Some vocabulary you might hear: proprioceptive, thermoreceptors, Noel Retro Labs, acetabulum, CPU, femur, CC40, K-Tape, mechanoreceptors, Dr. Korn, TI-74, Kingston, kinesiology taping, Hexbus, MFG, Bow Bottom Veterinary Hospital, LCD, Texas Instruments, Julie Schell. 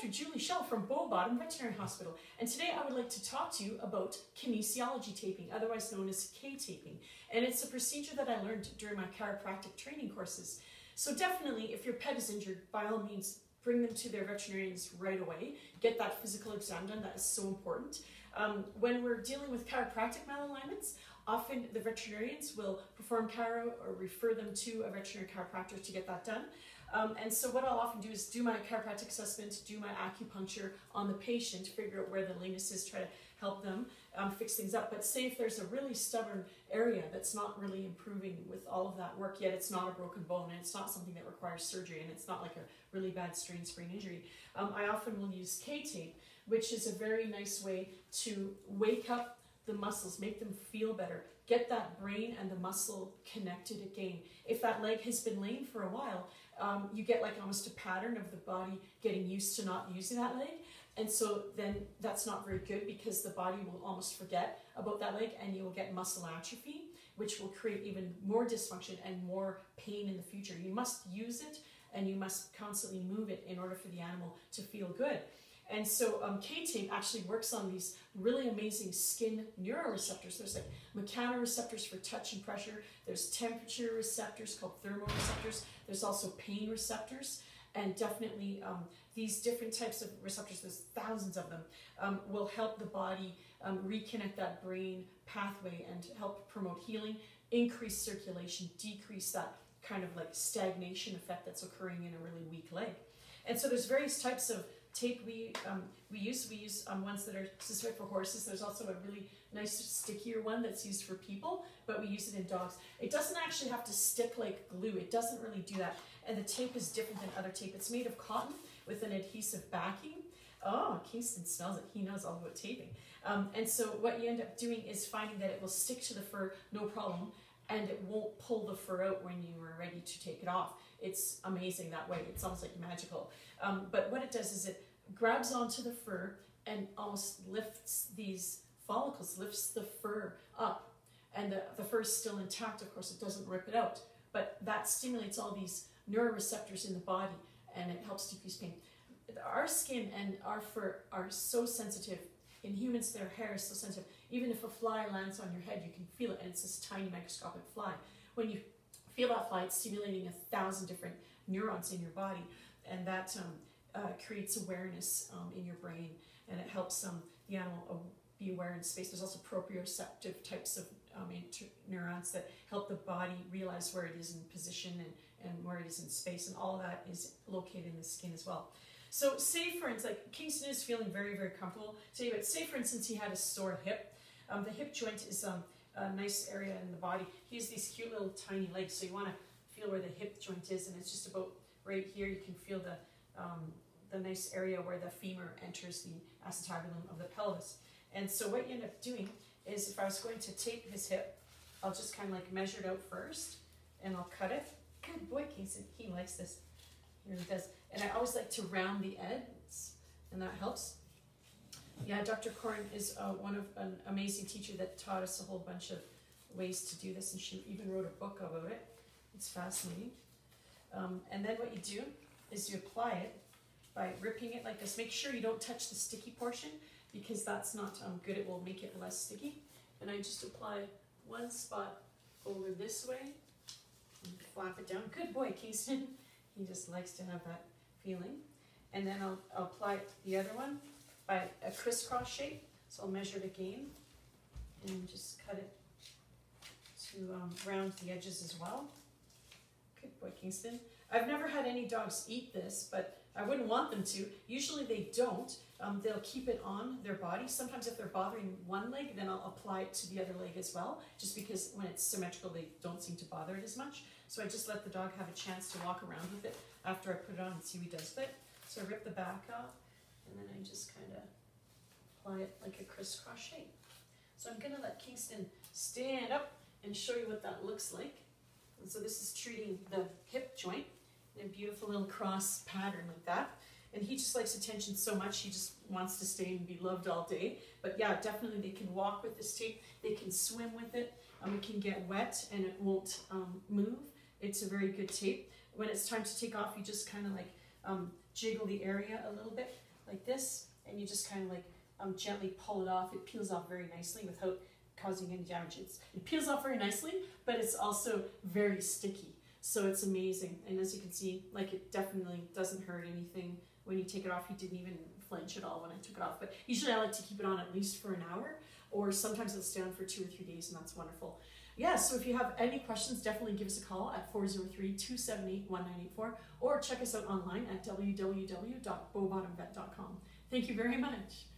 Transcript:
Dr. Julie Schell from Bow Bottom Veterinary Hospital, and today I would like to talk to you about kinesiology taping, otherwise known as K-taping, and it's a procedure that I learned during my chiropractic training courses. So definitely, if your pet is injured, by all means, bring them to their veterinarians right away. Get that physical exam done, that is so important. When we're dealing with chiropractic malalignments, often the veterinarians will perform chiro or refer them to a veterinary chiropractor to get that done. And so what I'll often do is do my chiropractic assessment, do my acupuncture on the patient, figure out where the lameness is, try to help them fix things up. But say if there's a really stubborn area that's not really improving with all of that work, yet it's not a broken bone and it's not something that requires surgery and it's not like a really bad sprain injury, I often will use K-tape, which is a very nice way to wake up the muscles, make them feel better, get that brain and the muscle connected again. If that leg has been lame for a while, you get like almost a pattern of the body getting used to not using that leg, and so then that's not very good because the body will almost forget about that leg and you will get muscle atrophy, which will create even more dysfunction and more pain in the future. You must use it and you must constantly move it in order for the animal to feel good. And so K-tape actually works on these really amazing skin neuroreceptors. There's like mechanoreceptors for touch and pressure. There's temperature receptors called thermoreceptors. There's also pain receptors. And definitely these different types of receptors, there's thousands of them, will help the body reconnect that brain pathway and help promote healing, increase circulation, decrease that kind of like stagnation effect that's occurring in a really weak leg. And so there's various types of tape we use ones that are specific for horses. There's also a really nice stickier one that's used for people, but we use it in dogs. It doesn't actually have to stick like glue. It doesn't really do that. And the tape is different than other tape. It's made of cotton with an adhesive backing. Oh, Kingston smells it. He knows all about taping. And so what you end up doing is finding that it will stick to the fur, no problem, and it won't pull the fur out when you are ready to take it off. It's amazing that way. It's almost like magical. But what it does is it grabs onto the fur and almost lifts these follicles, lifts the fur up. And the fur is still intact, of course, it doesn't rip it out. But that stimulates all these neuroreceptors in the body and it helps decrease pain. Our skin and our fur are so sensitive. In humans, their hair is so sensitive. Even if a fly lands on your head, you can feel it, and it's this tiny microscopic fly. When you feel that fly, it's stimulating 1,000 different neurons in your body, and that creates awareness in your brain, and it helps the animal be aware in space. There's also proprioceptive types of neurons that help the body realize where it is in position and where it is in space, and all of that is located in the skin as well. So say, for instance, like Kingston is feeling very, very comfortable today, but say, for instance, he had a sore hip. The hip joint is a nice area in the body. He has these cute little tiny legs, so you want to feel where the hip joint is, and it's just about right here. You can feel the nice area where the femur enters the acetabulum of the pelvis. And so what you end up doing is, if I was going to tape his hip, I'll just kind of like measure it out first, and I'll cut it. Good boy, Kingston. He likes this. He really does. And I always like to round the ends, and that helps. Yeah, Dr. Korn is an amazing teacher that taught us a whole bunch of ways to do this, and she even wrote a book about it. It's fascinating. And then what you do is you apply it by ripping it like this. Make sure you don't touch the sticky portion, because that's not good. It will make it less sticky. And I just apply one spot over this way and flap it down. Good boy, Kingston. He just likes to have that feeling. And then I'll apply the other one by a crisscross shape. So I'll measure it again and just cut it to round the edges as well. Good boy, Kingston. I've never had any dogs eat this, but I wouldn't want them to. Usually they don't. They'll keep it on their body. Sometimes if they're bothering one leg, then I'll apply it to the other leg as well, just because when it's symmetrical, they don't seem to bother it as much. So I just let the dog have a chance to walk around with it after I put it on and see what he does with it. So I rip the back off, and then I just kind of apply it like a crisscross shape. So I'm going to let Kingston stand up and show you what that looks like. And so this is treating the hip joint in a beautiful little cross pattern like that. And he just likes attention so much, he just wants to stay and be loved all day. But yeah, definitely they can walk with this tape, they can swim with it, it can get wet and it won't move. It's a very good tape. When it's time to take off, you just kind of like jiggle the area a little bit like this, and you just kind of like gently pull it off. It peels off very nicely without causing any damage. It peels off very nicely, but it's also very sticky. So it's amazing. And as you can see, like, it definitely doesn't hurt anything. When you take it off, you didn't even flinch at all when I took it off. But usually I like to keep it on at least for an hour, or sometimes it'll stay on for 2 or 3 days, and that's wonderful. Yeah, so if you have any questions, definitely give us a call at 403-278-1984, or check us out online at www.bowbottomvet.com. Thank you very much.